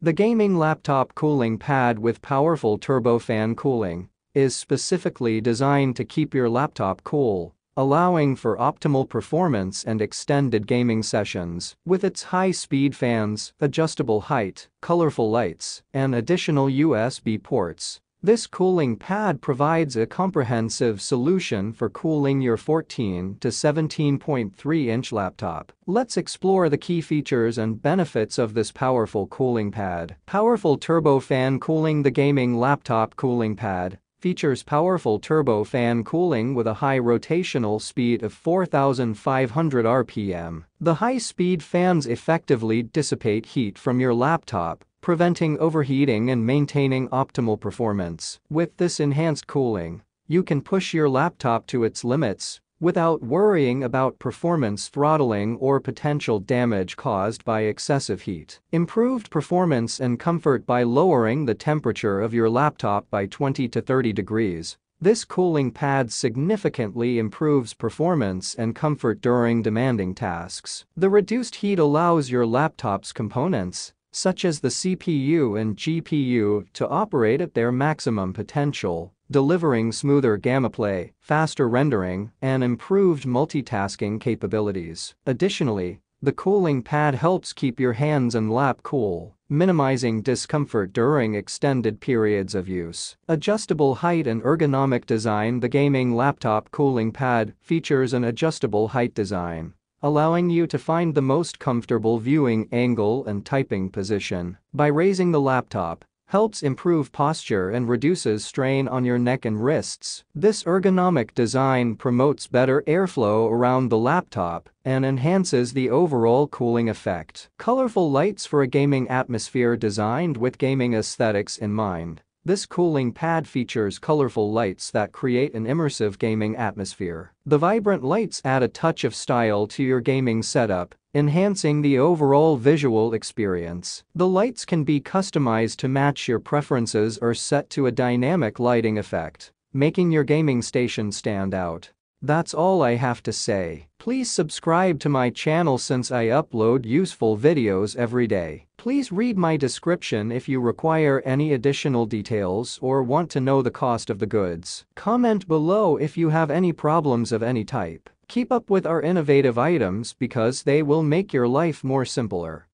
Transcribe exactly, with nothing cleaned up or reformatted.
The gaming laptop cooling pad with powerful turbofan cooling is specifically designed to keep your laptop cool, allowing for optimal performance and extended gaming sessions. With its high-speed fans, adjustable height, colorful lights, and additional U S B ports, this cooling pad provides a comprehensive solution for cooling your fourteen to seventeen point three inch laptop. Let's explore the key features and benefits of this powerful cooling pad. Powerful turbofan cooling. The gaming laptop cooling pad features powerful turbofan cooling with a high rotational speed of four thousand five hundred R P M. The high-speed fans effectively dissipate heat from your laptop, preventing overheating and maintaining optimal performance. With this enhanced cooling, you can push your laptop to its limits without worrying about performance throttling or potential damage caused by excessive heat. Improved performance and comfort. By lowering the temperature of your laptop by twenty to thirty degrees, this cooling pad significantly improves performance and comfort during demanding tasks. The reduced heat allows your laptop's components, such as the C P U and G P U, to operate at their maximum potential, delivering smoother gameplay, faster rendering, and improved multitasking capabilities. Additionally, the cooling pad helps keep your hands and lap cool, minimizing discomfort during extended periods of use. Adjustable height and ergonomic design. The gaming laptop cooling pad features an adjustable height design, allowing you to find the most comfortable viewing angle and typing position. By raising the laptop, helps improve posture and reduces strain on your neck and wrists. This ergonomic design promotes better airflow around the laptop and enhances the overall cooling effect. Colorful lights. For a gaming atmosphere designed with gaming aesthetics in mind, this cooling pad features colorful lights that create an immersive gaming atmosphere. The vibrant lights add a touch of style to your gaming setup, enhancing the overall visual experience. The lights can be customized to match your preferences or set to a dynamic lighting effect, making your gaming station stand out. That's all I have to say. Please subscribe to my channel since I upload useful videos every day. Please read my description if you require any additional details or want to know the cost of the goods. Comment below if you have any problems of any type. Keep up with our innovative items because they will make your life more simpler.